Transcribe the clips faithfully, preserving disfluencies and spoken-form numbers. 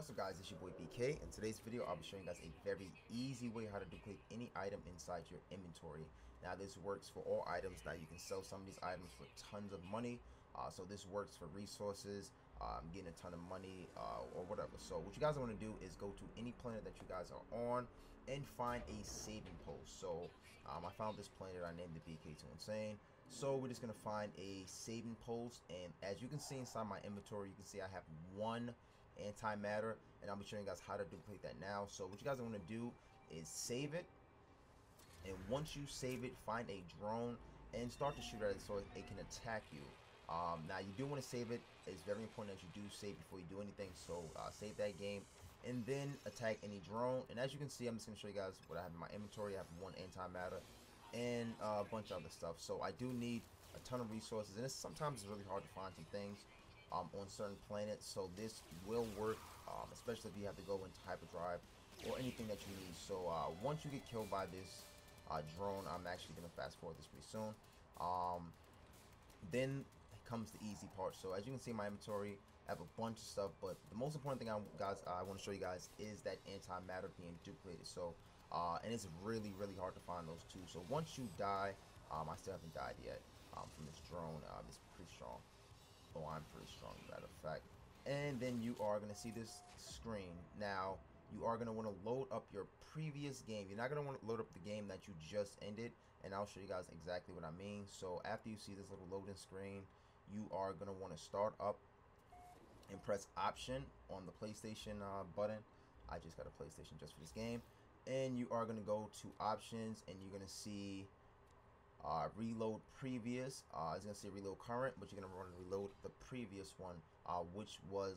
What's up guys, it's your boy B K. In today's video, I'll be showing you guys a very easy way how to duplicate any item inside your inventory. Now this works for all items. That you can sell some of these items for tons of money. Uh, so this works for resources, um, getting a ton of money uh, or whatever. So what you guys want to do is go to any planet that you guys are on and find a saving post. So um, I found this planet, I named it B K two Insane. So we're just going to find a saving post, and as you can see inside my inventory, you can see I have one antimatter, and I'll be showing you guys how to duplicate that now. So what you guys want to do is save it, and once you save it, find a drone and start to shoot at it so it can attack you. Um, now you do want to save it. It's very important that you do save before you do anything, so uh, save that game and then attack any drone. And as you can see, I'm just going to show you guys what I have in my inventory. I have one antimatter and uh, a bunch of other stuff. So I do need a ton of resources, and it's, sometimes it's really hard to find some things Um, on certain planets, so this will work, um, especially if you have to go into hyperdrive or anything that you need. So uh, once you get killed by this uh, drone, I'm actually gonna fast forward this pretty soon, um, then comes the easy part. So as you can see in my inventory, I have a bunch of stuff, but the most important thing I guys I want to show you guys is that antimatter being duplicated. So uh, and it's really really hard to find those two. So once you die, um, I still haven't died yet um, from this drone. Uh, it's pretty strong. Oh, I'm pretty strong, as a matter of fact. And then you are going to see this screen. Now, you are going to want to load up your previous game. You're not going to want to load up the game that you just ended, and I'll show you guys exactly what I mean. So after you see this little loading screen, you are going to want to start up and press option on the PlayStation uh, button. I just got a PlayStation just for this game. And you are going to go to options, and you're going to see Uh, reload previous. Uh, it's gonna say reload current, but you're gonna want to reload the previous one, uh, which was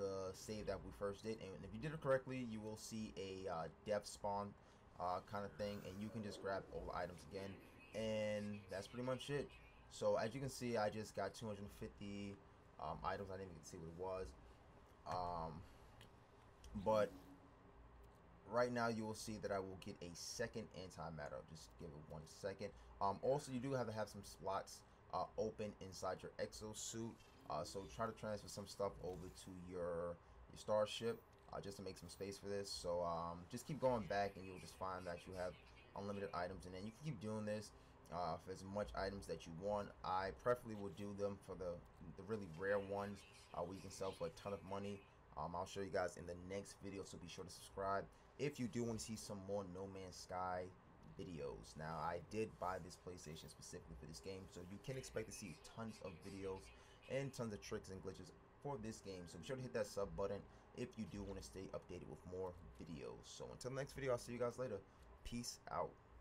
the save that we first did. And if you did it correctly, you will see a uh, dev spawn uh, kind of thing, and you can just grab all the items again. And that's pretty much it. So as you can see, I just got two hundred fifty um, items. I didn't even see what it was, um, but right now you will see that I will get a second antimatter. Just give it one second. Um, also, you do have to have some slots uh, open inside your exosuit. Uh, so try to transfer some stuff over to your, your starship uh, just to make some space for this. So um, just keep going back, and you'll just find that you have unlimited items. And then you can keep doing this uh, for as much items that you want. I preferably will do them for the, the really rare ones uh, where you can sell for a ton of money. Um, I'll show you guys in the next video, so be sure to subscribe if you do want to see some more No Man's Sky videos. Now, I did buy this PlayStation specifically for this game, so you can expect to see tons of videos and tons of tricks and glitches for this game. So be sure to hit that sub button if you do want to stay updated with more videos. So until the next video, I'll see you guys later. Peace out.